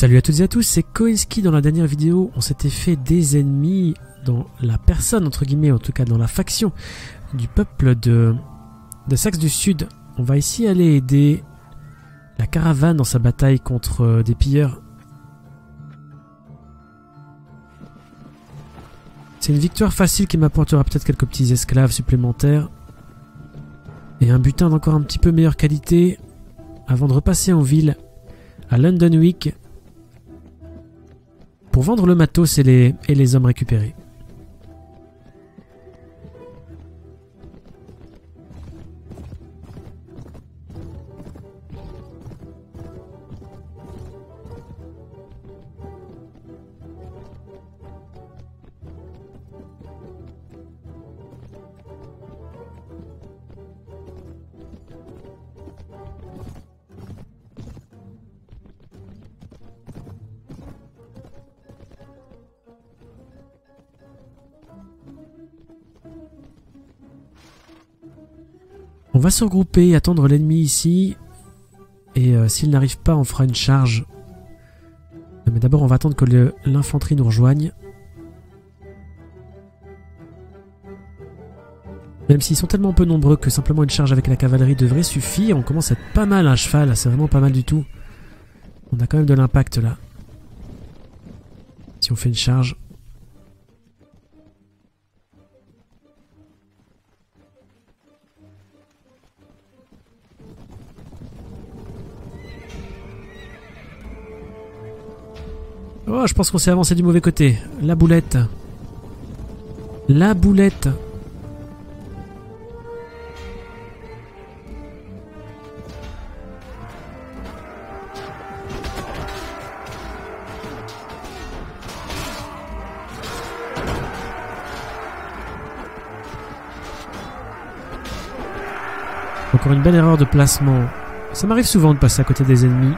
Salut à toutes et à tous, c'est Koinsky. Dans la dernière vidéo, on s'était fait des ennemis dans la personne, entre guillemets, en tout cas dans la faction du peuple de Saxe du Sud. On va ici aller aider la caravane dans sa bataille contre des pilleurs. C'est une victoire facile qui m'apportera peut-être quelques petits esclaves supplémentaires et un butin d'encore un petit peu meilleure qualité avant de repasser en ville à Lundenwic pour vendre le matos et les hommes récupérés. On va se regrouper, attendre l'ennemi ici, et s'il n'arrive pas, on fera une charge. Mais d'abord, on va attendre que l'infanterie nous rejoigne. Même s'ils sont tellement peu nombreux que simplement une charge avec la cavalerie devrait suffire, on commence à être pas mal à cheval, c'est vraiment pas mal du tout. On a quand même de l'impact là, si on fait une charge. Oh, je pense qu'on s'est avancé du mauvais côté. La boulette. La boulette. Encore une belle erreur de placement. Ça m'arrive souvent de passer à côté des ennemis.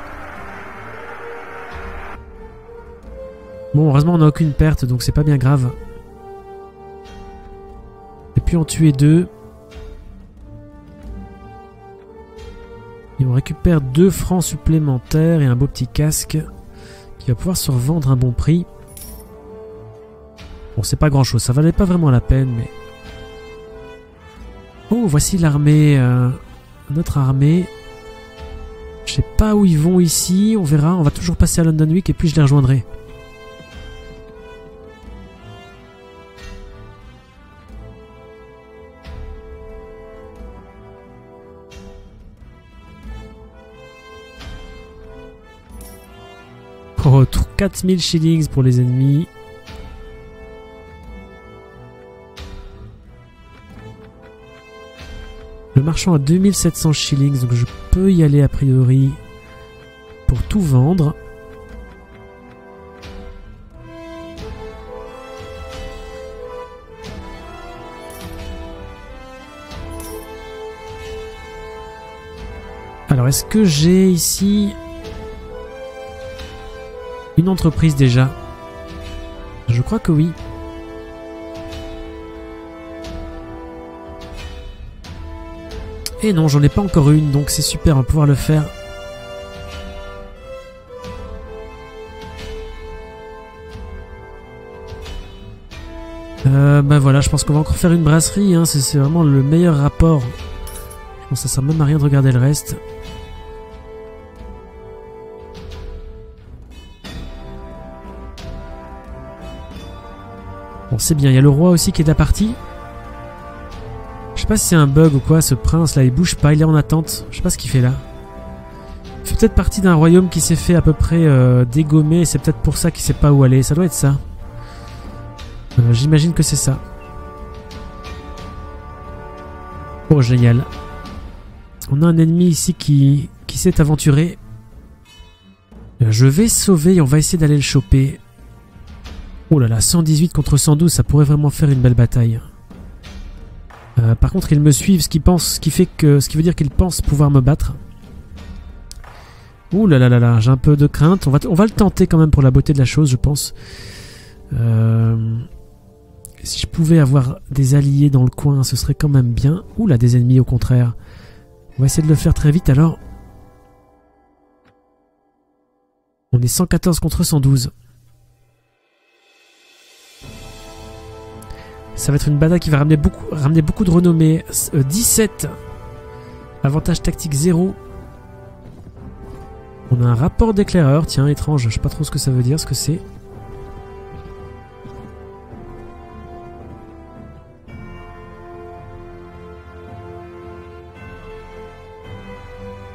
Bon, heureusement on n'a aucune perte, donc c'est pas bien grave. Et puis on tue deux. Et on récupère 2 francs supplémentaires et un beau petit casque qui va pouvoir se revendre à un bon prix. Bon, c'est pas grand chose, ça valait pas vraiment la peine, mais... Oh, voici l'armée, notre armée. Je sais pas où ils vont ici, on verra, on va toujours passer à Lundenwic et puis je les rejoindrai. Oh, 4000 shillings pour les ennemis. Le marchand a 2700 shillings, donc je peux y aller a priori pour tout vendre. Alors, est-ce que j'ai ici... une entreprise déjà? Je crois que oui. Et non, j'en ai pas encore une, donc c'est super, on va pouvoir le faire. Bah voilà, je pense qu'on va encore faire une brasserie, hein, c'est vraiment le meilleur rapport. Je pense que ça sert même à rien de regarder le reste. Bon, c'est bien, il y a le roi aussi qui est de la partie. Je sais pas si c'est un bug ou quoi, ce prince là, il bouge pas, il est en attente. Je sais pas ce qu'il fait là. Il fait peut-être partie d'un royaume qui s'est fait à peu près dégommer, et c'est peut-être pour ça qu'il sait pas où aller, ça doit être ça. J'imagine que c'est ça. Oh génial. On a un ennemi ici qui s'est aventuré. Je vais sauver et on va essayer d'aller le choper. Oh là là, 118 contre 112, ça pourrait vraiment faire une belle bataille. Par contre, ils me suivent, ce qui veut dire qu'ils pensent pouvoir me battre. Ouh là là là là, j'ai un peu de crainte. On va le tenter quand même pour la beauté de la chose, je pense. Si je pouvais avoir des alliés dans le coin, ce serait quand même bien. Ouh là, des ennemis au contraire. On va essayer de le faire très vite alors. On est 114 contre 112. Ça va être une bataille qui va ramener beaucoup de renommée. 17. Avantage tactique 0. On a un rapport d'éclaireur. Tiens, étrange. Je sais pas trop ce que ça veut dire, ce que c'est.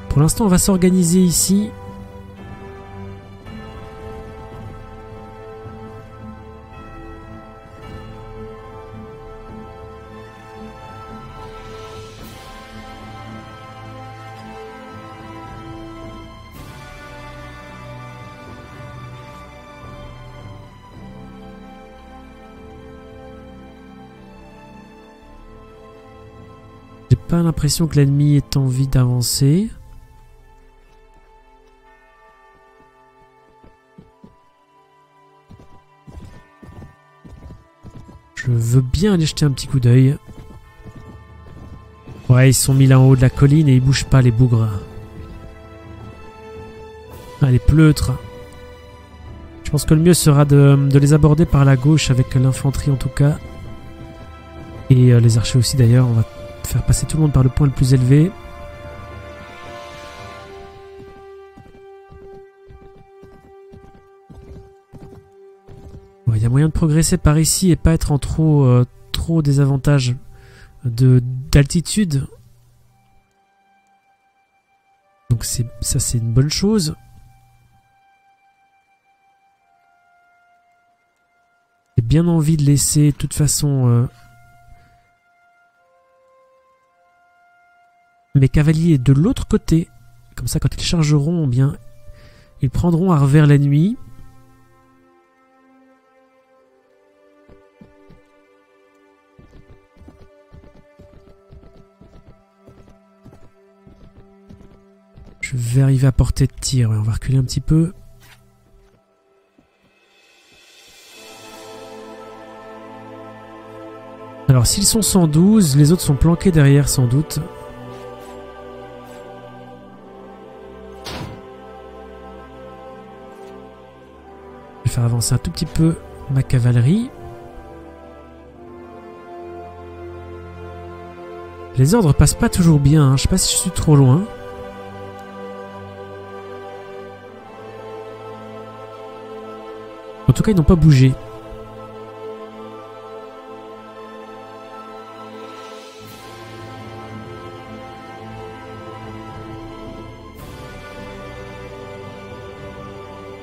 Pour l'instant, on va s'organiser ici. J'ai pas l'impression que l'ennemi ait envie d'avancer. Je veux bien aller jeter un petit coup d'œil. Ouais, ils sont mis là en haut de la colline et ils bougent pas, les bougres. Ah, les pleutres. Je pense que le mieux sera de les aborder par la gauche avec l'infanterie en tout cas. Et les archers aussi d'ailleurs. On va faire passer tout le monde par le point le plus élevé. Il y a moyen de progresser par ici et pas être en trop désavantage d'altitude. Donc ça c'est une bonne chose. J'ai bien envie de laisser de toute façon mes cavaliers de l'autre côté. Comme ça quand ils chargeront, eh bien, ils prendront à revers la nuit. Je vais arriver à portée de tir. On va reculer un petit peu. Alors, s'ils sont 112, les autres sont planqués derrière sans doute. Je vais faire avancer un tout petit peu ma cavalerie. Les ordres passent pas toujours bien. Je sais pas si je suis trop loin. En tout cas, ils n'ont pas bougé.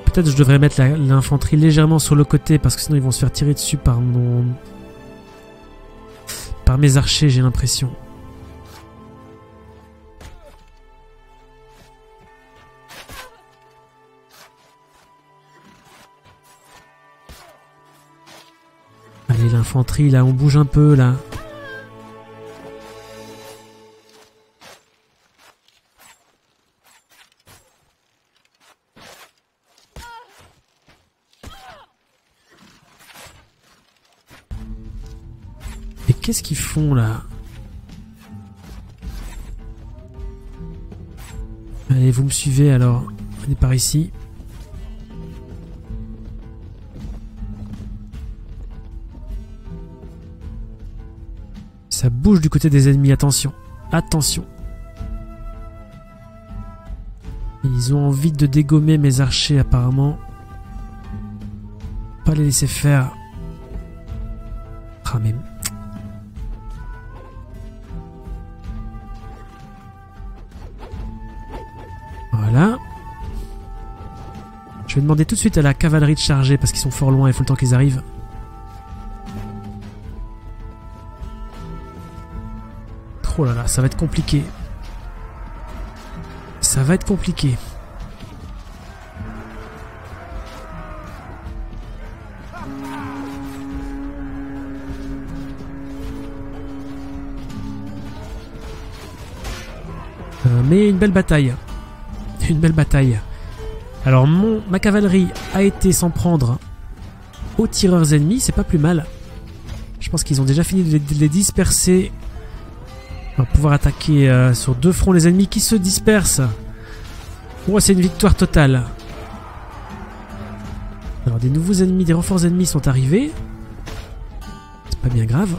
Peut-être que je devrais mettre l'infanterie légèrement sur le côté parce que sinon ils vont se faire tirer dessus par mes archers, j'ai l'impression. L'infanterie, là, on bouge un peu, là. Et qu'est-ce qu'ils font, là? Allez, vous me suivez, alors. Venez par ici. Ça bouge du côté des ennemis, attention, attention. Ils ont envie de dégommer mes archers apparemment. Pas les laisser faire. Ah mais... Voilà. Je vais demander tout de suite à la cavalerie de charger parce qu'ils sont fort loin, il faut le temps qu'ils arrivent. Oh là là, ça va être compliqué. Ça va être compliqué. Mais une belle bataille. Une belle bataille. Alors ma cavalerie a été s'en prendre aux tireurs ennemis, c'est pas plus mal. Je pense qu'ils ont déjà fini de les disperser. On va pouvoir attaquer sur deux fronts les ennemis qui se dispersent. Oh, c'est une victoire totale. Alors des nouveaux ennemis, des renforts ennemis sont arrivés. C'est pas bien grave.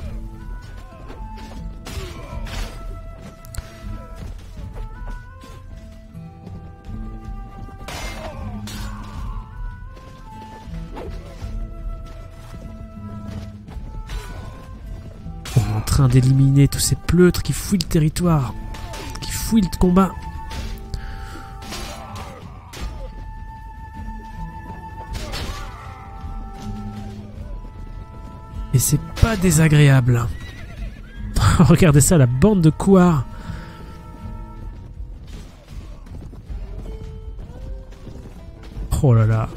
On est en train d'éliminer tous ces pleutres qui fouillent le territoire, qui fouillent le combat. Et c'est pas désagréable. Regardez ça, la bande de couards. Oh là là.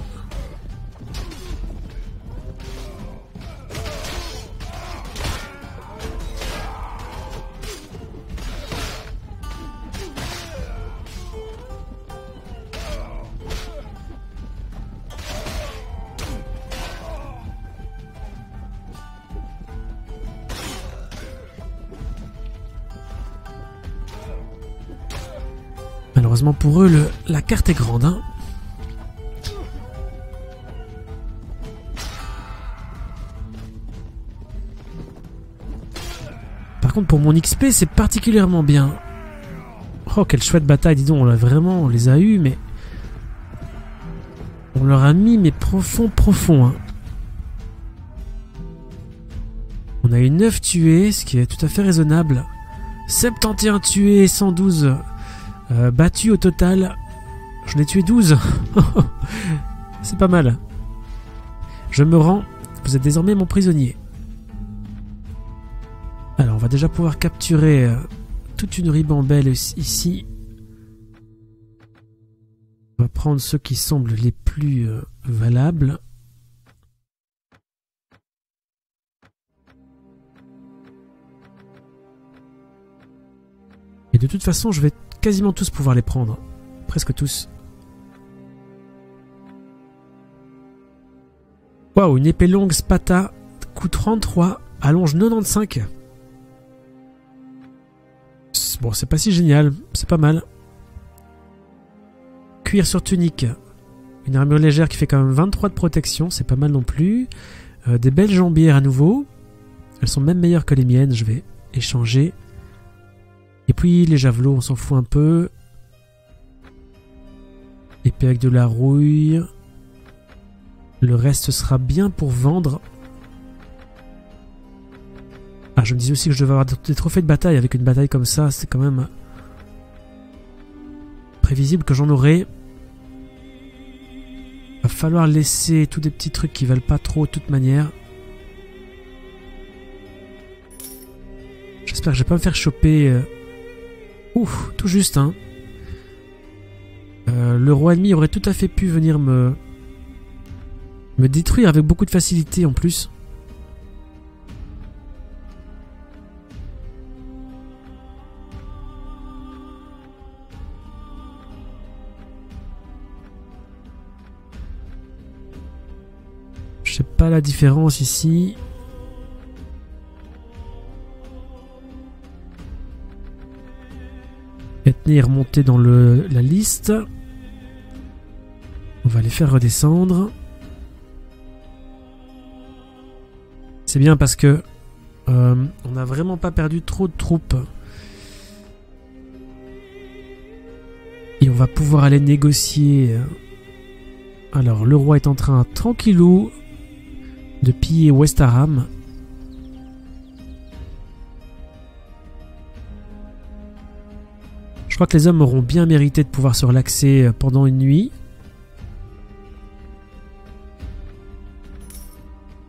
Malheureusement pour eux, la carte est grande. Hein. Par contre, pour mon XP, c'est particulièrement bien. Oh, quelle chouette bataille, dis donc, on l'a vraiment, on les a eus, mais... On leur a mis, mais profond. Hein. On a eu 9 tués, ce qui est tout à fait raisonnable. 71 tués, 112... battu au total, j'en ai tué 12. C'est pas mal. Je me rends, vous êtes désormais mon prisonnier. Alors on va déjà pouvoir capturer toute une ribambelle ici. On va prendre ceux qui semblent les plus valables. Et de toute façon je vais quasiment tous pouvoir les prendre. Presque tous. Waouh, une épée longue Spata, coûte 33, allonge 95. Bon, c'est pas si génial, c'est pas mal. Cuir sur tunique, une armure légère qui fait quand même 23 de protection, c'est pas mal non plus. Des belles jambières à nouveau. Elles sont même meilleures que les miennes, je vais échanger. Et puis les javelots, on s'en fout un peu. Épée avec de la rouille. Le reste sera bien pour vendre. Ah, je me disais aussi que je devais avoir des trophées de bataille. Avec une bataille comme ça, c'est quand même prévisible que j'en aurai. Va falloir laisser tous des petits trucs qui valent pas trop de toute manière. J'espère que je vais pas me faire choper... Ouh, tout juste, hein. Le roi ennemi aurait tout à fait pu venir me détruire avec beaucoup de facilité en plus. Je sais pas la différence ici. Ethné est remonté dans la liste. On va les faire redescendre. C'est bien parce que on n'a vraiment pas perdu trop de troupes. Et on va pouvoir aller négocier. Alors le roi est en train tranquillou de piller Westerham. Je crois que les hommes auront bien mérité de pouvoir se relaxer pendant une nuit.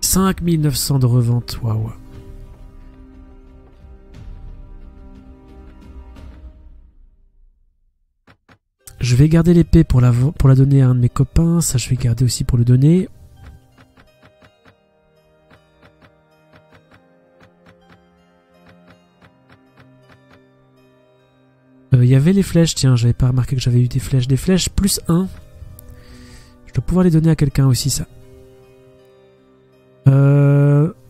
5900 de revente, waouh. Je vais garder l'épée pour la donner à un de mes copains, ça je vais garder aussi pour le donner. Il y avait les flèches, tiens, j'avais pas remarqué que j'avais eu des flèches. Des flèches plus 1. Je dois pouvoir les donner à quelqu'un aussi, ça.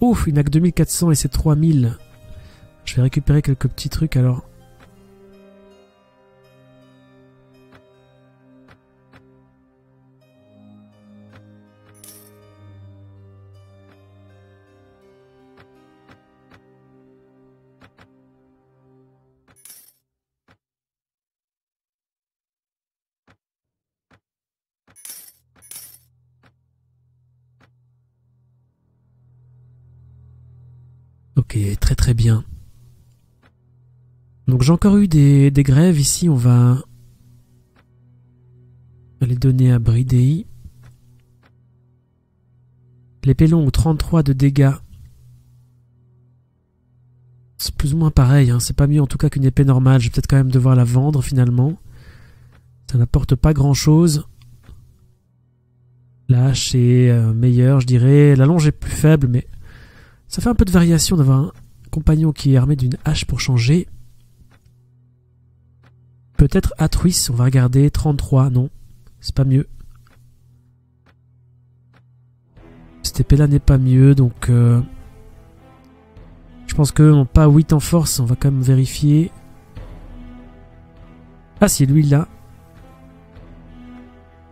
Ouf, il n'a que 2400 et c'est 3000. Je vais récupérer quelques petits trucs alors. Ok, très très bien. Donc j'ai encore eu des grèves ici, on va les donner à Bridei. Les pélons ont 33 de dégâts. C'est plus ou moins pareil, hein. C'est pas mieux en tout cas qu'une épée normale, je vais peut-être quand même devoir la vendre finalement. Ça n'apporte pas grand chose. La hache est meilleure je dirais, la longe est plus faible mais ça fait un peu de variation d'avoir un compagnon qui est armé d'une hache pour changer. Peut-être Atruis, on va regarder, 33, non, c'est pas mieux. Cette épée là n'est pas mieux, donc je pense qu'eux n'ont pas 8 en force, on va quand même vérifier. Ah si, lui là,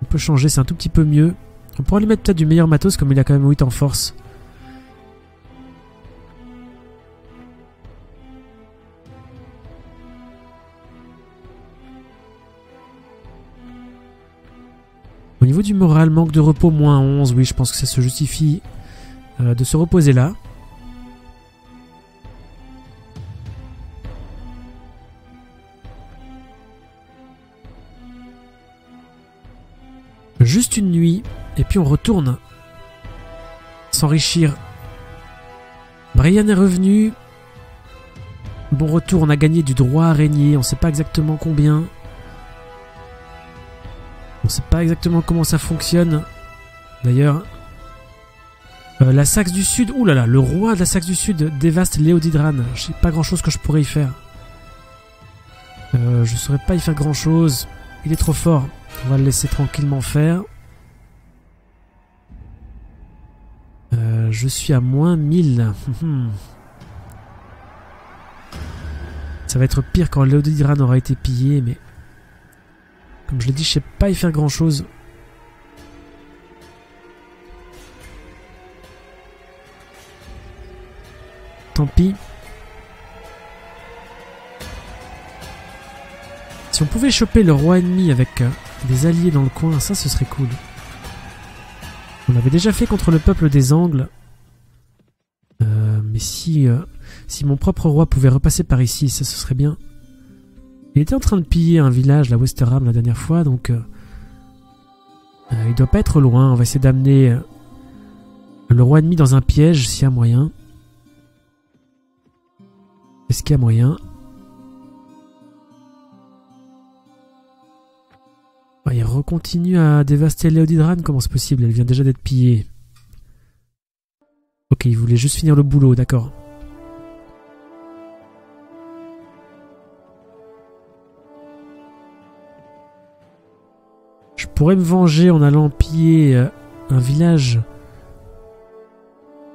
on peut changer, c'est un tout petit peu mieux. On pourra lui mettre peut-être du meilleur matos comme il a quand même 8 en force. Au niveau du moral, manque de repos, moins 11, oui, je pense que ça se justifie de se reposer là. Juste une nuit, et puis on retourne s'enrichir. Brian est revenu. Bon retour, on a gagné du droit à régner, on ne sait pas exactement combien. On ne sait pas exactement comment ça fonctionne. D'ailleurs, la Saxe du Sud, oulala, le roi de la Saxe du Sud dévaste Léodidran. Je sais pas grand chose que je pourrais y faire. Je ne saurais pas y faire grand chose. Il est trop fort. On va le laisser tranquillement faire. Je suis à moins 1000. Ça va être pire quand Léodidran aura été pillé, mais... Comme je l'ai dit, je sais pas y faire grand chose. Tant pis. Si on pouvait choper le roi ennemi avec des alliés dans le coin, ça ce serait cool. On l'avait déjà fait contre le peuple des Angles. Mais si mon propre roi pouvait repasser par ici, ça ce serait bien. Il était en train de piller un village, la Westerham, la dernière fois, donc il doit pas être loin. On va essayer d'amener le roi ennemi dans un piège, s'il y a moyen. Est-ce qu'il y a moyen? Oh, il recontinue à dévaster Léodidran, comment c'est possible? Elle vient déjà d'être pillée. Ok, il voulait juste finir le boulot, d'accord. Je pourrais me venger en allant piller un village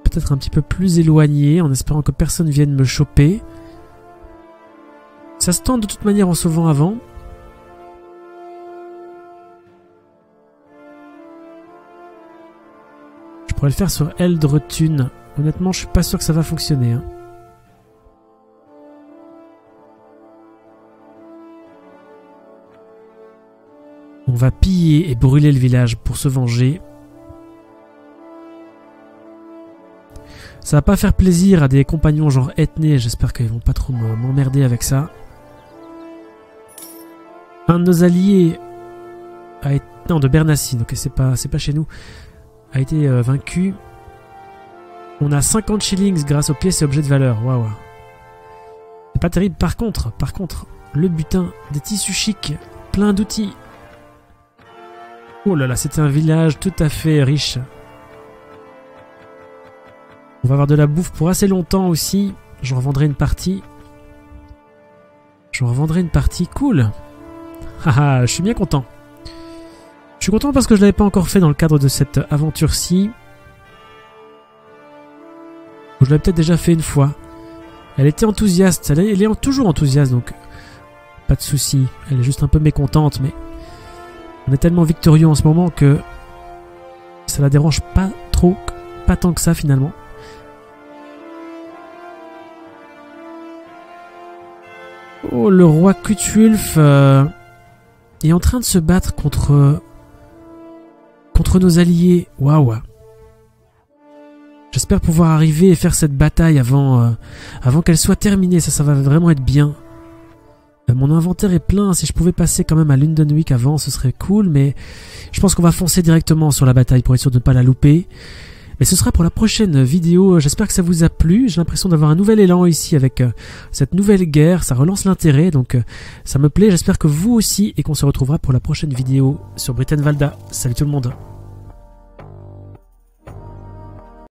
peut-être un petit peu plus éloigné, en espérant que personne vienne me choper. Ça se tente de toute manière en sauvant avant. Je pourrais le faire sur Eldre Thune. Honnêtement, je suis pas sûr que ça va fonctionner, hein. On va piller et brûler le village pour se venger. Ça va pas faire plaisir à des compagnons genre Ethné, j'espère qu'ils vont pas trop m'emmerder avec ça. Un de nos alliés a été... Non, de Bernassine, ok, c'est pas chez nous. A été vaincu. On a 50 shillings grâce aux pièces et objets de valeur, waouh. C'est pas terrible, par contre, le butin, des tissus chics, plein d'outils. Oh là là, c'était un village tout à fait riche. On va avoir de la bouffe pour assez longtemps aussi. J'en revendrai une partie. Cool. Haha, je suis bien content. Je suis content parce que je ne l'avais pas encore fait dans le cadre de cette aventure-ci. Je l'avais peut-être déjà fait une fois. Elle était enthousiaste. Elle est toujours enthousiaste, donc pas de souci. Elle est juste un peu mécontente, mais... On est tellement victorieux en ce moment que ça la dérange pas trop, pas tant que ça finalement. Oh, le roi Cuthulf est en train de se battre contre nos alliés. Waouh. J'espère pouvoir arriver et faire cette bataille avant qu'elle soit terminée. Ça va vraiment être bien. Mon inventaire est plein. Si je pouvais passer quand même à Lundenwic avant, ce serait cool. Mais je pense qu'on va foncer directement sur la bataille pour être sûr de ne pas la louper. Mais ce sera pour la prochaine vidéo. J'espère que ça vous a plu. J'ai l'impression d'avoir un nouvel élan ici avec cette nouvelle guerre. Ça relance l'intérêt. Donc ça me plaît. J'espère que vous aussi. Et qu'on se retrouvera pour la prochaine vidéo sur Brytenwalda. Salut tout le monde.